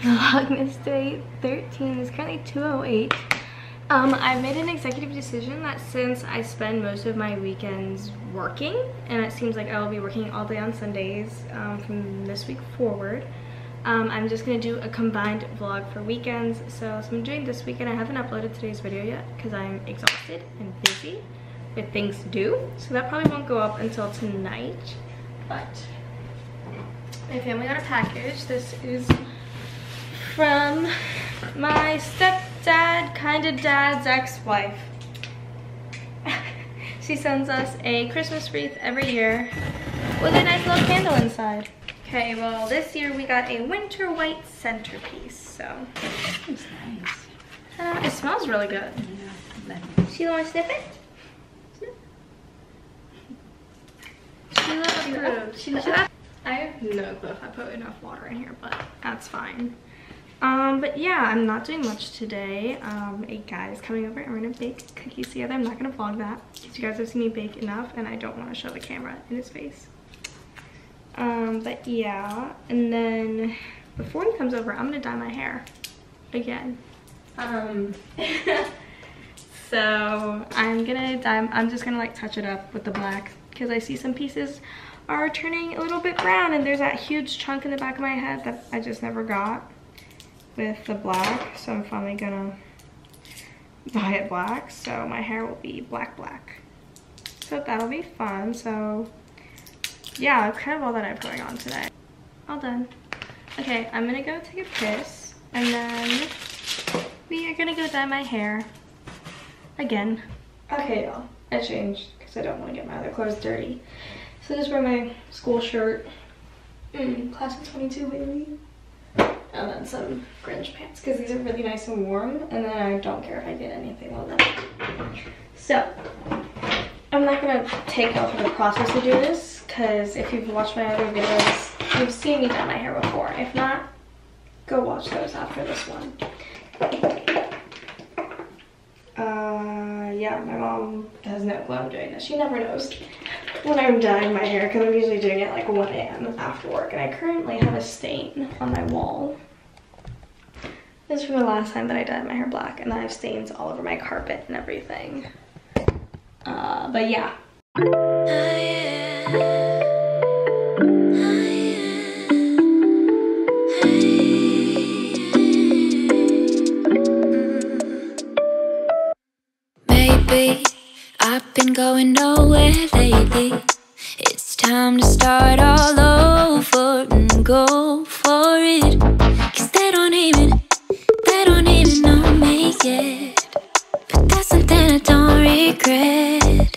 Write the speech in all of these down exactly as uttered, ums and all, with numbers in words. Vlogmas day thirteen is currently two oh eight. Um, I made an executive decision that since I spend most of my weekends working, and it seems like I will be working all day on Sundays um, from this week forward, um, I'm just going to do a combined vlog for weekends. So, so I'm doing this weekend. I haven't uploaded today's video yet because I'm exhausted and busy with things to do. So that probably won't go up until tonight. But my family got a package. This is from my stepdad, kind of dad's ex-wife. She sends us a Christmas wreath every year with a nice little candle inside. Okay, well this year we got a winter white centerpiece, so. It's nice. Uh, it smells really good. Yeah, Sheila, want to sniff it? Sniff. Sheila approved. Sheila. Sheila. I have no clue if I put enough water in here, but that's fine. Um, but yeah, I'm not doing much today. Um, a guy is coming over and we're gonna bake cookies together. I'm not gonna vlog that because you guys have seen me bake enough and I don't want to show the camera in his face. Um, but yeah, and then before he comes over, I'm gonna dye my hair again. Um, so I'm gonna dye, I'm just gonna like touch it up with the black because I see some pieces are turning a little bit brown and there's that huge chunk in the back of my head that I just never got with the black, so I'm finally gonna dye it black, so my hair will be black black, so that'll be fun. So yeah, that's kind of all that I have going on today. All done. Okay, I'm gonna go take a piss and then we are gonna go dye my hair again. Okay y'all, I changed because I don't want to get my other clothes dirty. So this is where my school shirt, mm, class of twenty-two baby. And then some Grinch pants because these are really nice and warm and then I don't care if I get anything on them. So I'm not going to take off of the process to do this because if you've watched my other videos, you've seen me dye my hair before. If not, go watch those after this one. Uh, yeah, my mom has no clue I'm doing this. She never knows when I'm dyeing my hair because I'm usually doing it like one A M after work, and I currently have a stain on my wall. This is from the last time that I dyed my hair black, and I have stains all over my carpet and everything. Uh, but yeah. Maybe I've been going nowhere lately. It's time to start all over and go for it. Cause they don't even, they don't even know me yet. But that's something I don't regret.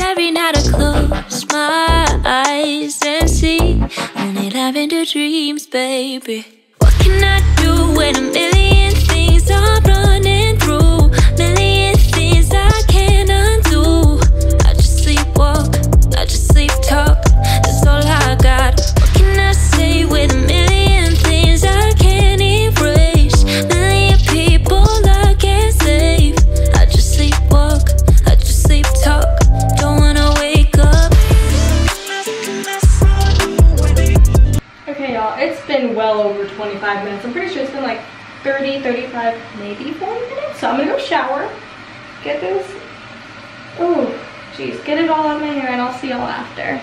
Every night I close my eyes and see only lavender dreams, baby. What can I do when a million things are running through? Million things I can't undo. I just sleepwalk, I just sleep talk, that's all I got. What can I say with a million things I can't erase? Million people I can't save. I just sleepwalk, I just sleep talk, don't wanna wake up. Okay y'all, it's been well over twenty-five minutes. I'm pretty sure it's been like thirty, thirty-five, maybe forty minutes. So I'm gonna go shower, get this, oh jeez, get it all out of my hair and I'll see y'all after.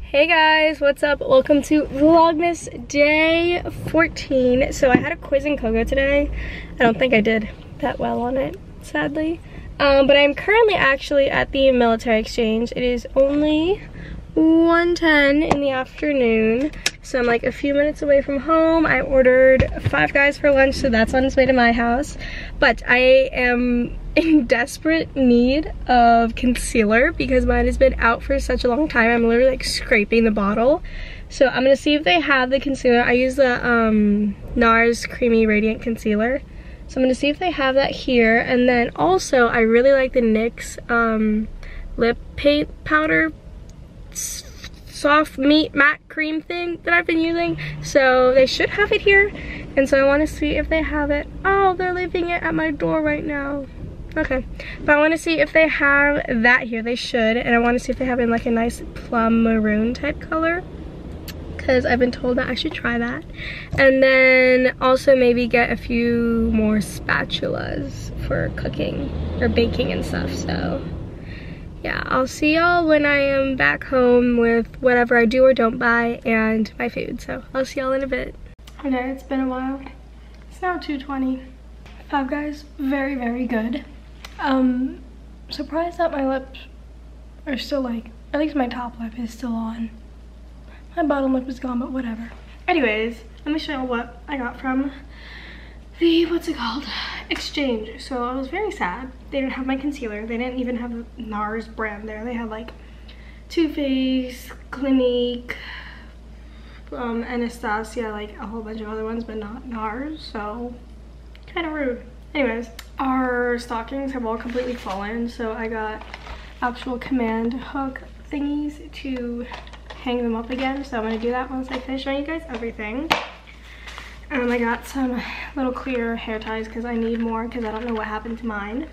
Hey guys, what's up? Welcome to Vlogmas day fourteen. So I had a quiz in Kogo today. I don't think I did that well on it, sadly. Um, but I'm currently actually at the military exchange. It is only one ten in the afternoon. So I'm like a few minutes away from home. I ordered Five Guys for lunch, so that's on its way to my house. But I am in desperate need of concealer because mine has been out for such a long time. I'm literally like scraping the bottle. So I'm gonna see if they have the concealer. I use the um, NARS Creamy Radiant Concealer. So I'm gonna see if they have that here. And then also, I really like the NYX um, lip paint powder soft meat matte cream thing that I've been using, so they should have it here, and so I want to see if they have it. Oh, they're leaving it at my door right now. Okay, but I want to see if they have that here. They should. And I want to see if they have it in like a nice plum maroon type color, because I've been told that I should try that. And then also maybe get a few more spatulas for cooking or baking and stuff. So yeah, I'll see y'all when I am back home with whatever I do or don't buy and my food. So I'll see y'all in a bit. I know it's been a while. It's now two twenty. Five Guys, very, very good. Um, surprised that my lips are still, like, at least my top lip is still on. My bottom lip is gone, but whatever. Anyways, let me show you what I got from the, what's it called, exchange. So I was very sad. They didn't have my concealer. They didn't even have the NARS brand there. They had, like, Too Faced, Clinique, um, Anastasia, like, a whole bunch of other ones, but not NARS, so... kind of rude. Anyways, our stockings have all completely fallen, so I got actual command hook thingies to hang them up again, so I'm going to do that once I finish showing you guys everything. Um, I got some little clear hair ties because I need more because I don't know what happened to mine.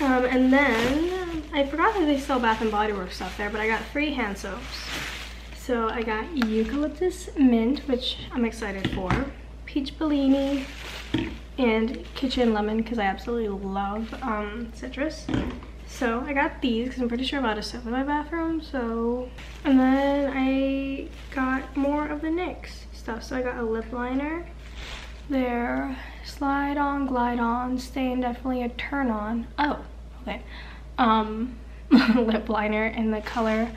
Um, and then I forgot that they sell Bath and Body Works stuff there, but I got free hand soaps. So I got Eucalyptus Mint, which I'm excited for. Peach Bellini and Kitchen Lemon because I absolutely love um, citrus. So I got these because I'm pretty sure I'm out of soap in my bathroom. So, and then I got more of the NYX stuff. So I got a lip liner, their slide on, glide on, stain, definitely a turn on. Oh, okay. Um, lip liner in the color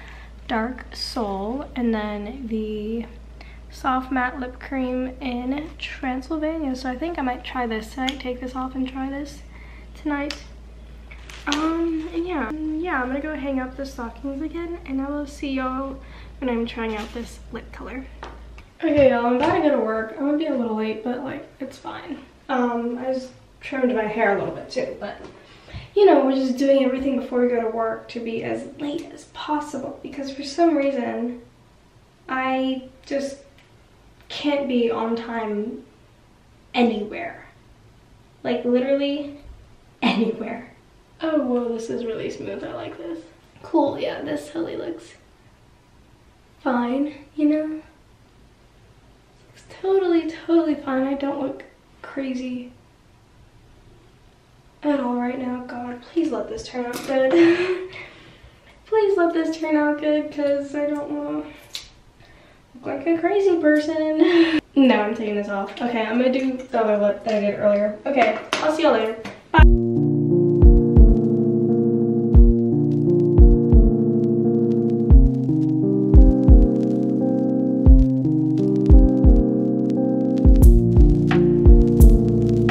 Dark Soul, and then the soft matte lip cream in Transylvania. So I think I might try this tonight, take this off and try this tonight. Um, and yeah, yeah, I'm gonna go hang up the stockings again and I will see y'all when I'm trying out this lip color. Okay y'all, I'm about to go to work. I'm gonna be a little late, but like, it's fine. Um, I just trimmed my hair a little bit too, but you know, we're just doing everything before we go to work to be as late as possible because for some reason, I just can't be on time anywhere, like literally anywhere. Oh whoa, this is really smooth. I like this. Cool. Yeah, this totally looks fine, you know, it's totally totally fine. I don't look crazy at all right now. God, please let this turn out good. Please let this turn out good because I don't want like a crazy person. No, I'm taking this off. Okay, I'm gonna do the other lip that I did earlier. Okay, I'll see y'all later.